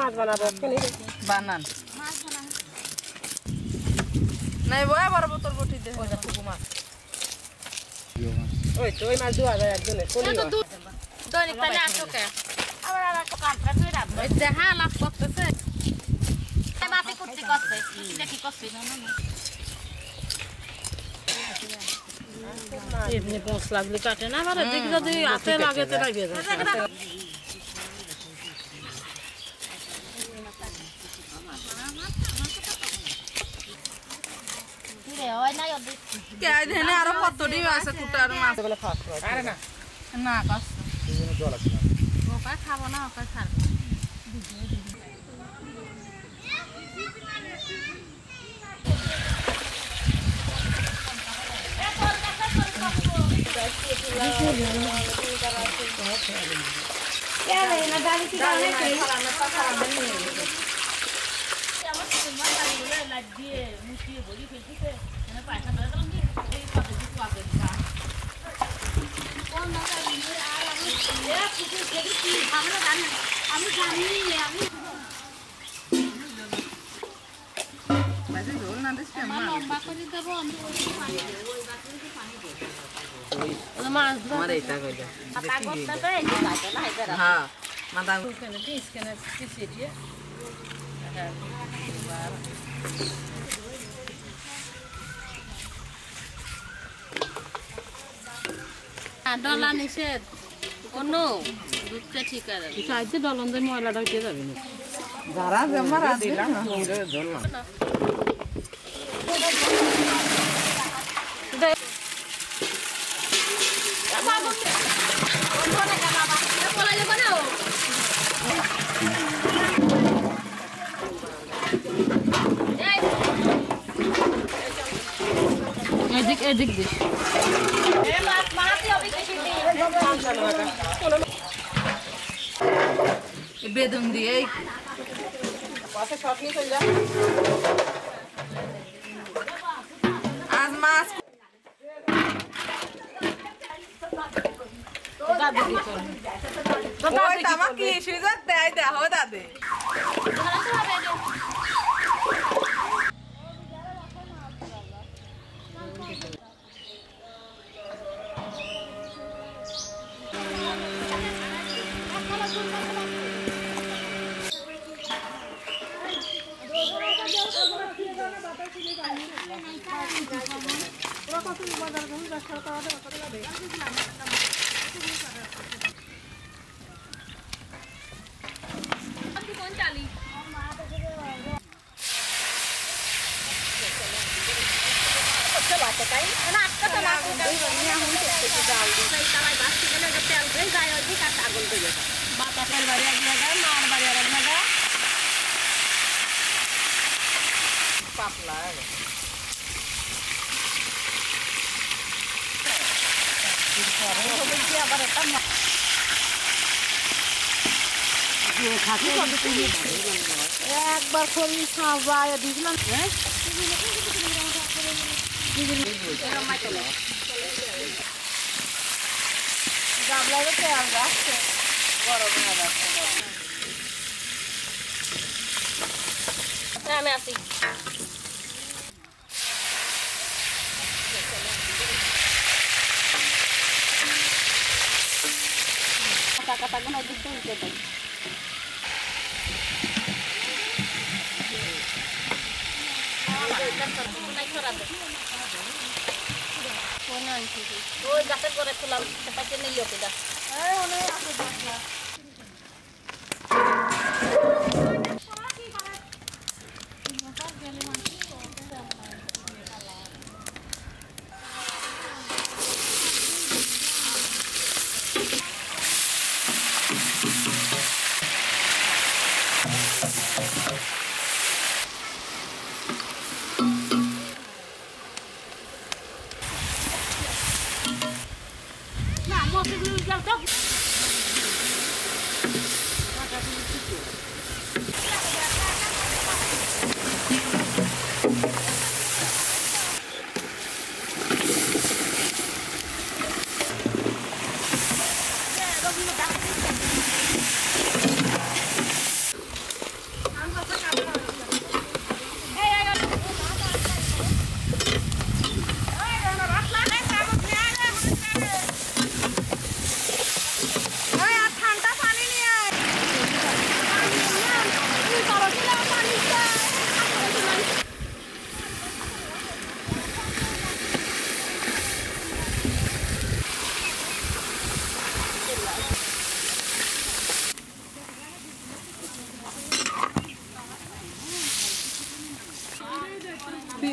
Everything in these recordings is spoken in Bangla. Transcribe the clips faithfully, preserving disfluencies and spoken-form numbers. মাছ বানাবো কেনে বানান মাছ বানান নাই বয় বড় বোতল বটি দে ওই কুকু মাছ ওই তো ওই মাছ দুয়া যায় একজনে কোনি দৈনিক পানি আসো কে আবার আর একটা কাটরা তুই রাত ওই দেখা লাভ করতেছে বাপি কুত্তি করছে এটা কি করছে না না এমনি পৌঁছ লাগলে কাটে না আবার দেখ যদি হাতে লাগে তো নাই বেজা क्या है ना आरो पत्तोड़ी में ऐसे कुटार मार तो गले फास्ट करो अरे ना ना कस वो का खावो ना वो का खा क्या है ना दाल की दाल में कहीं खाना तो खराब नहीं है দিয়ে মুটি বলি ফেলতেছে মানে পয়সা ধরে তো আমি এই পথে দিকু আগে যা কোন না আমি আর আমি এ কিছু যদি কি আমরা জানি আমি জানি আমি মানে জল না দিস কেমন লম্বা করে দেব আমি ওই পানি দেব ওই বাটিতে পানি দেব ওটা মাছ ধরে এটা কইলা পাতা করতে তো এই কাটা না এটা হ্যাঁ মাথা কেন পিস কেন পিস দিয়ে হ্যাঁ ডলা নিষেধ অন্য দুধটা ঠিক আছে সাহায্য ডলন দিয়ে ময়লাটা উঠে যাবে না যারা জমার দিলাম এদিক এদিক দিস এ মাছ মারতে হবে কিছু নেই এ বেদম দিয়ে পাশে শর্ট নি চলে যা আজ মাছ দাদি কি চল ওই তামা কি সিজাত দেই দাও দাদি একবার খড়ি খাওয়া দিয়েছিলাম আমি আসি টাকা টাকা না দিতে হইতে What did you do?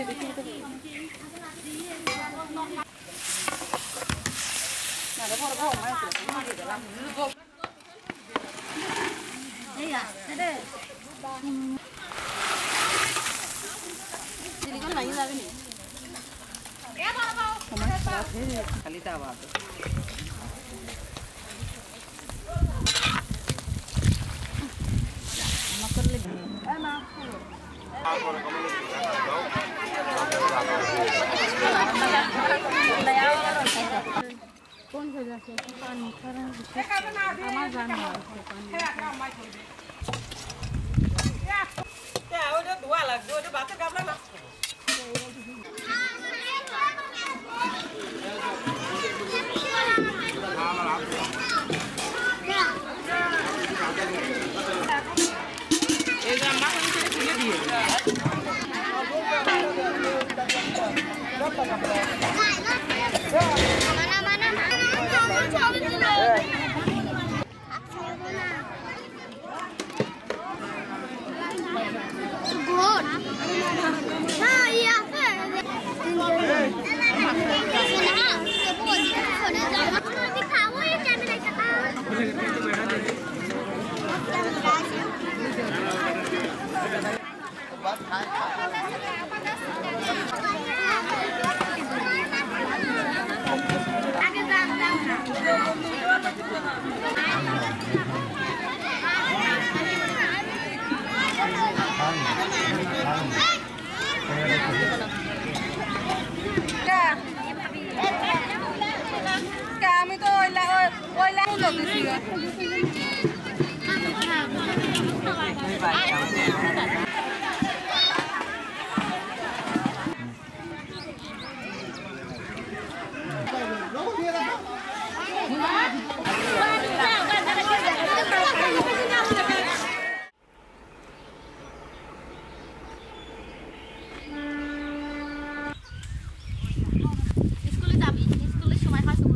Gracias. कौन से जैसे पानी करना अमाज़न में क्या वो जो दुआ लग जो जो बातें कर लेना স্কুলে যাবি স্কুলের সময় হয়